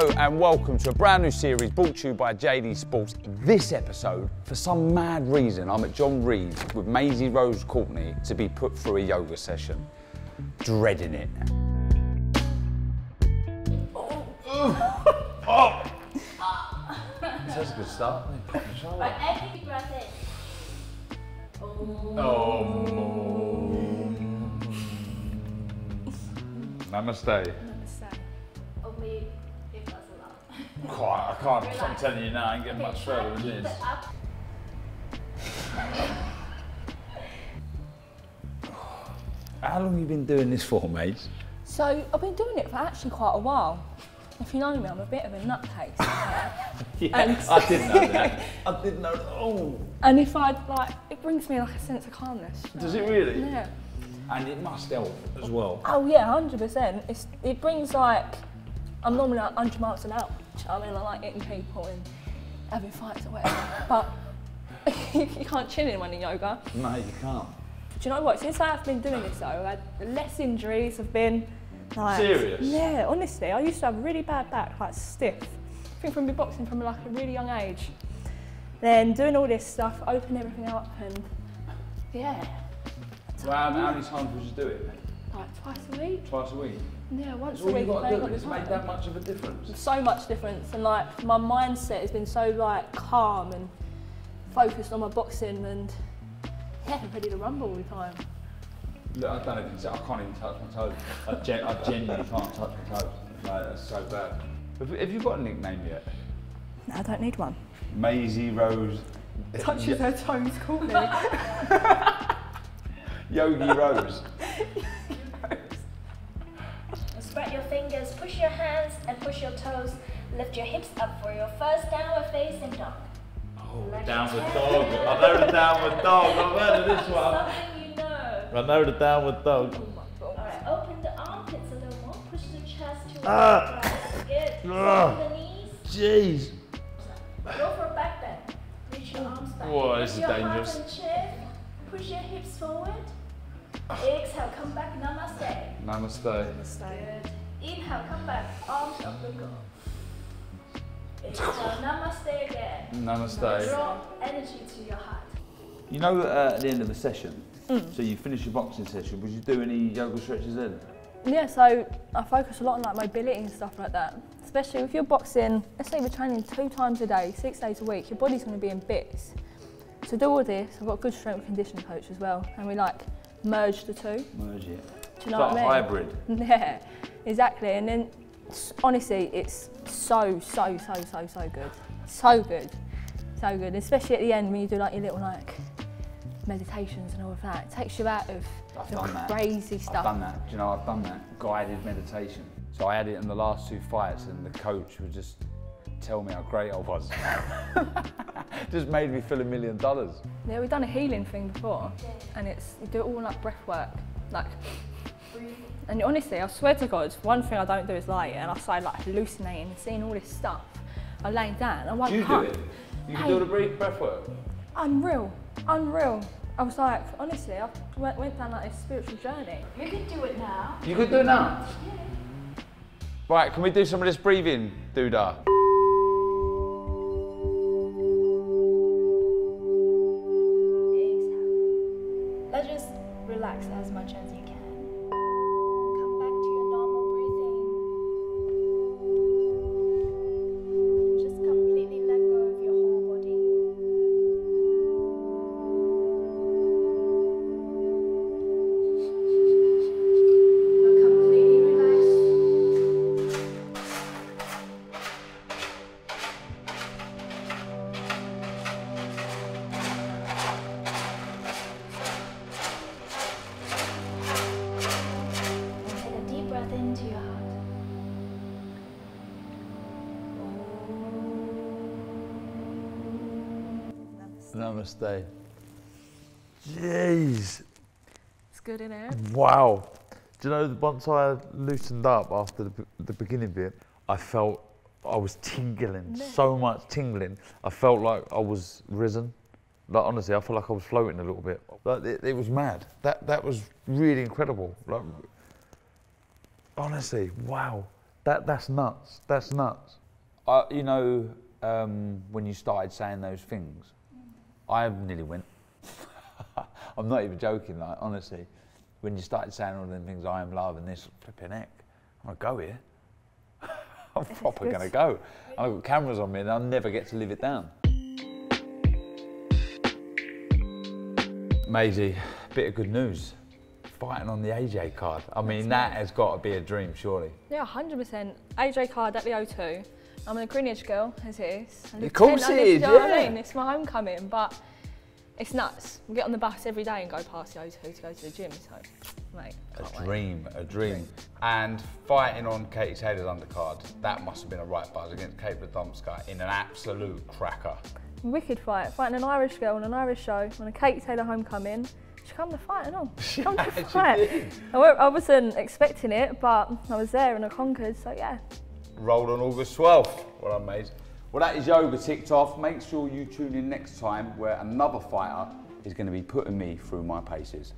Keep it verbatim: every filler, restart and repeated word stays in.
Hello and welcome to a brand new series brought to you by J D Sports. This episode, for some mad reason, I'm at John Reed's with Maisierose Courtney to be put through a yoga session. Dreading it. Oh. Oh. That's a good start. Right, every breath in. Oh. Oh. Namaste. Namaste. Only if that's allowed. God, I can't, relax. I'm telling you now, I ain't getting okay, much further than this. How long have you been doing this for, mate? So, I've been doing it for actually quite a while. If you know me, I'm a bit of a nutcase. Yeah, and I didn't know that. I didn't know that. Oh. And if I, like, it brings me like a sense of calmness. Does it really? Yeah. And it must help as well. Oh yeah, one hundred percent. It's, it brings like, I'm normally like a hundred miles an hour. I mean, I like hitting people and having fights or whatever, but you can't chill in when in yoga. No, you can't. Do you know what? Since I've been doing this though, I've had less injuries. Have been like... Serious? Yeah, honestly. I used to have a really bad back, like stiff. I think from me boxing from like a really young age. Then doing all this stuff, opened everything up and yeah. Well, how many times would you do it, mate? Like twice a week. Twice a week? Yeah, once a week. All you've got to do, it's made that much of a difference. So much difference, and like my mindset has been so like calm and focused on my boxing and yeah, ready to rumble all the time. Look, I don't even say, I can't even touch my toes. I, gen I genuinely can't touch my toes. Like, that's so bad. Have, have you got a nickname yet? No, I don't need one. Maisierose. Touches her toes, call me. Yogi Rose. Spread your fingers, push your hands and push your toes. Lift your hips up for your first downward facing dog. Oh, like downward dog. I know the downward dog. I've heard of this one. Something you know. I know the downward dog. Oh my God. Alright, open the armpits a little more. Push the chest to ah. the Good. Ah. The knees. Jeez. Go for a back bend. Reach your arms back. Whoa, this is dangerous. Push your hips forward. Exhale, come back, namaste. Namaste. Namaste. Good. Inhale, come back, arms up and go. Exhale, namaste again. Namaste. Namaste. Drop energy to your heart. You know uh, at the end of the session, mm. so you finish your boxing session, would you do any yoga stretches then? Yeah, so I focus a lot on like mobility and stuff like that. Especially if you're boxing, let's say you're training two times a day, six days a week, your body's going to be in bits. To do all this, I've got a good strength and conditioning coach as well, and we like merge the two. Merge it. Do you know what I mean? It's like a hybrid. Yeah, exactly. And then, honestly, it's so, so, so, so, so good. So good, so good. Especially at the end when you do like your little like meditations and all of that. It takes you out of the crazy stuff. I've done that. Do you know, I've done that guided meditation. So I had it in the last two fights, and the coach would just tell me how great I was. Just made me feel a million dollars. Yeah, we've done a healing thing before, and it's you do it all like breath work, like. And honestly, I swear to God, one thing I don't do is lie, and I started like hallucinating and seeing all this stuff. I lay down, I wake up. Do you do it? You can do the breath breath work. Unreal, unreal. I was like, honestly, I went, went down like this spiritual journey. You could do it now. You could do it now. Yeah. Right, can we do some of this breathing, doodah? Relax as much as you can. Come back to your normal breathing. Just completely let go of your whole body. Now completely relax. Into your heart. Namaste. Namaste. Jeez. It's good in there. Wow. Do you know, once I loosened up after the, the beginning bit, I felt I was tingling, no. so much tingling. I felt like I was risen. Like, honestly, I felt like I was floating a little bit. Like, it, it was mad. That, that was really incredible. Like, honestly, wow. That that's nuts. That's nuts. Uh, you know, um, when you started saying those things, I nearly went. I'm not even joking. Like honestly, when you started saying all them things, I am love and this flipping heck, I'm gonna go here. I'm proper gonna go. I've got cameras on me, and I'll never get to live it down. Maisie, bit of good news. Fighting on the A J card. I mean, that has got to be a dream, surely. Yeah, one hundred percent. A J card at the O two. I'm a Greenwich girl, as it is. And of course it is, yeah. I mean, it's my homecoming, but it's nuts. We get on the bus every day and go past the O two to go to the gym, so, mate, a dream, a dream. And fighting on Katie Taylor's undercard, that must have been a right buzz against Katie Thompson in an absolute cracker. Wicked fight, fighting an Irish girl on an Irish show, on a Katie Taylor homecoming. She come to fight and all. She come to fight. I, I wasn't expecting it, but I was there and I conquered, so yeah. Rolled on August twelfth. Well done, mate. Well, that is yoga ticked off. Make sure you tune in next time where another fighter is going to be putting me through my paces.